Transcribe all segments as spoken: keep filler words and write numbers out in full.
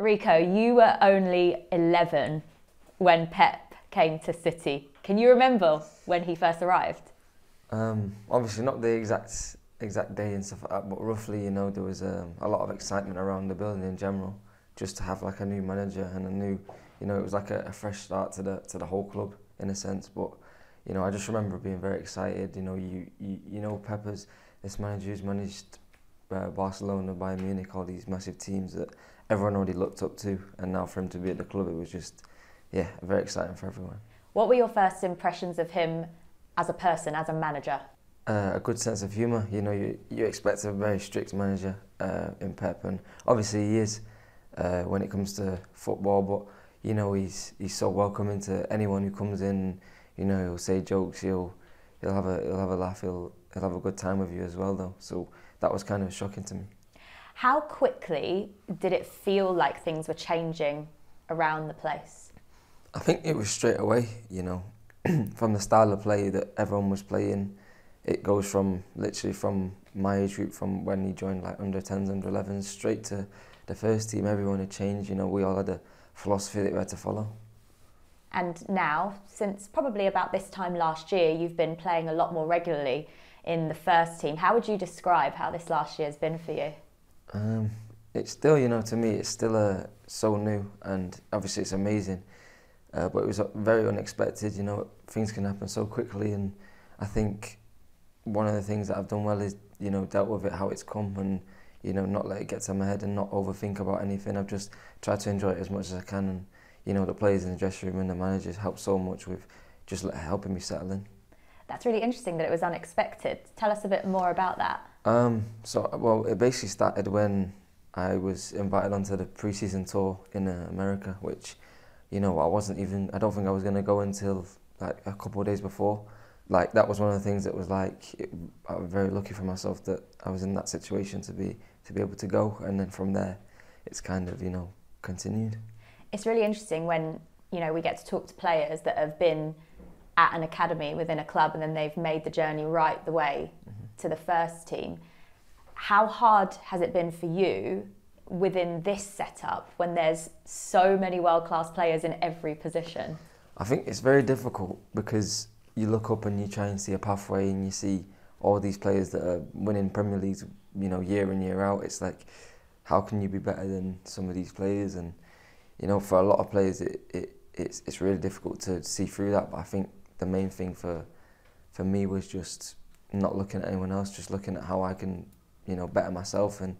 Rico, you were only eleven when Pep came to City. Can you remember when he first arrived? Um, obviously not the exact exact day and stuff like that, but roughly, you know, there was um, a lot of excitement around the building in general, just to have like a new manager and a new, you know, it was like a, a fresh start to the to the whole club in a sense. But you know, I just remember being very excited. You know, you you, you know, Pep is this manager who's managed uh, Barcelona, Bayern Munich, all these massive teams that everyone already looked up to, and now for him to be at the club, it was just, yeah, very exciting for everyone. What were your first impressions of him as a person, as a manager? Uh, a good sense of humour. You know, you, you expect a very strict manager uh, in Pep, and obviously he is uh, when it comes to football, but you know, he's he's so welcoming to anyone who comes in. You know, he'll say jokes, he'll he'll have a he'll have a laugh, he'll he'll have a good time with you as well though. So that was kind of shocking to me. How quickly did it feel like things were changing around the place? I think it was straight away, you know, from the style of play that everyone was playing. It goes from literally from my age group, from when he joined like under tens, under elevens, straight to the first team. Everyone had changed, you know, we all had a philosophy that we had to follow. And now, since probably about this time last year, you've been playing a lot more regularly in the first team. How would you describe how this last year has been for you? Um, it's still, you know, to me, it's still uh, so new, and obviously it's amazing. Uh, but it was very unexpected, you know, things can happen so quickly, and I think one of the things that I've done well is, you know, dealt with it how it's come, and, you know, not let it get to my head and not overthink about anything. I've just tried to enjoy it as much as I can, and, you know, the players in the dressing room and the managers helped so much with just helping me settle in. That's really interesting that it was unexpected. Tell us a bit more about that. Um, so, well, it basically started when I was invited onto the pre-season tour in uh, America, which, you know, I wasn't even, I don't think I was going to go until like a couple of days before. Like, that was one of the things that was like, it, I was very lucky for myself that I was in that situation to be, to be able to go. And then from there, it's kind of, you know, continued. It's really interesting when, you know, we get to talk to players that have been at an academy within a club and then they've made the journey right the way mm-hmm. to the first team. How hard has it been for you within this setup when there's so many world-class players in every position? I think it's very difficult because you look up and you try and see a pathway and you see all these players that are winning Premier Leagues, you know, year in, year out. It's like, how can you be better than some of these players? And you know, for a lot of players, it, it, it's, it's really difficult to see through that. But I think the main thing for for me was just not looking at anyone else, just looking at how I can, you know, better myself. And,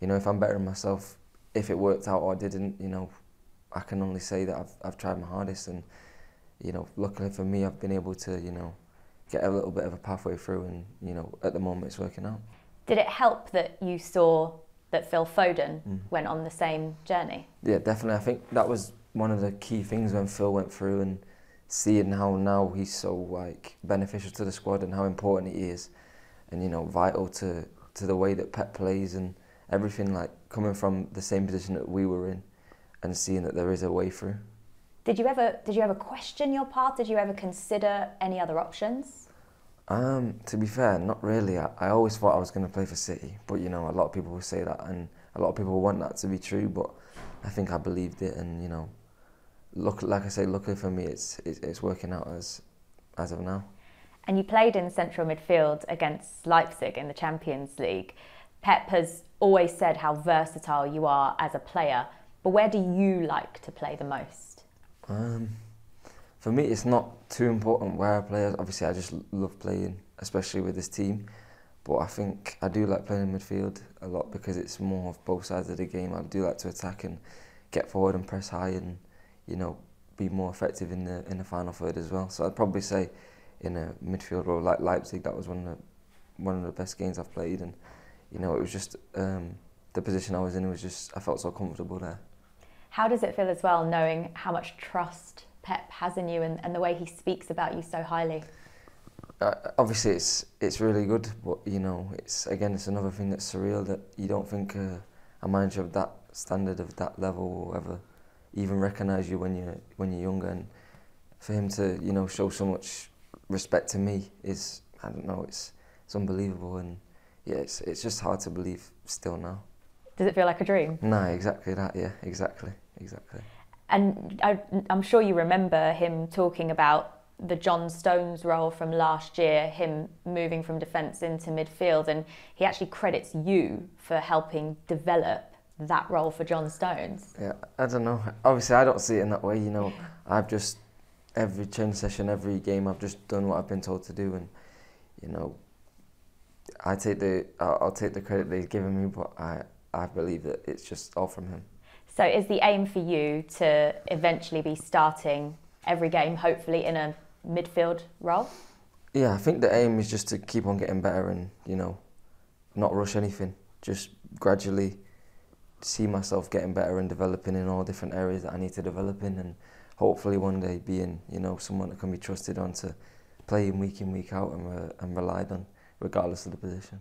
you know, if I'm bettering myself, if it worked out or I didn't, you know, I can only say that I've, I've tried my hardest. And, you know, luckily for me, I've been able to, you know, get a little bit of a pathway through. And, you know, at the moment, it's working out. Did it help that you saw that Phil Foden mm. went on the same journey? Yeah, definitely. I think that was one of the key things when Phil went through, and seeing how now he's so like beneficial to the squad and how important he is, and you know, vital to, to the way that Pep plays and everything, like coming from the same position that we were in and seeing that there is a way through. Did you ever did you ever question your path? Did you ever consider any other options? Um, to be fair, not really. I, I always thought I was going to play for City, but you know, a lot of people will say that, and a lot of people want that to be true. But I think I believed it, and you know, look, like I say, luckily for me, it's it's, it's working out as as of now. And you played in central midfield against Leipzig in the Champions League. Pep has always said how versatile you are as a player, but where do you like to play the most? Um. For me, it's not too important where I play. Obviously, I just love playing, especially with this team. But I think I do like playing in midfield a lot because it's more of both sides of the game. I do like to attack and get forward and press high and, you know, be more effective in the in the final third as well. So I'd probably say in a midfield role like Leipzig, that was one of the, one of the best games I've played. And, you know, it was just um, the position I was in was just, I felt so comfortable there. How does it feel as well, knowing how much trust Pep has in you, and, and the way he speaks about you so highly? Uh, obviously, it's it's really good, but you know, it's again, it's another thing that's surreal that you don't think uh, a manager of that standard, of that level, will ever even recognise you when you're when you're younger. And for him to, you know, show so much respect to me is, I don't know, it's it's unbelievable, and yeah, it's it's just hard to believe still now. Does it feel like a dream? No, exactly that, yeah, exactly, exactly. And I, I'm sure you remember him talking about the John Stones role from last year, him moving from defence into midfield, and he actually credits you for helping develop that role for John Stones. Yeah, I don't know. Obviously, I don't see it in that way, you know. I've just, every training session, every game, I've just done what I've been told to do, and, you know, I take the, I'll, I'll take the credit that he's given me, but I, I believe that it's just all from him. So is the aim for you to eventually be starting every game, hopefully, in a midfield role? Yeah, I think the aim is just to keep on getting better and, you know, not rush anything. Just gradually see myself getting better and developing in all different areas that I need to develop in, and hopefully one day being, you know, someone that can be trusted on to play in week in, week out, and, re and relied on, regardless of the position.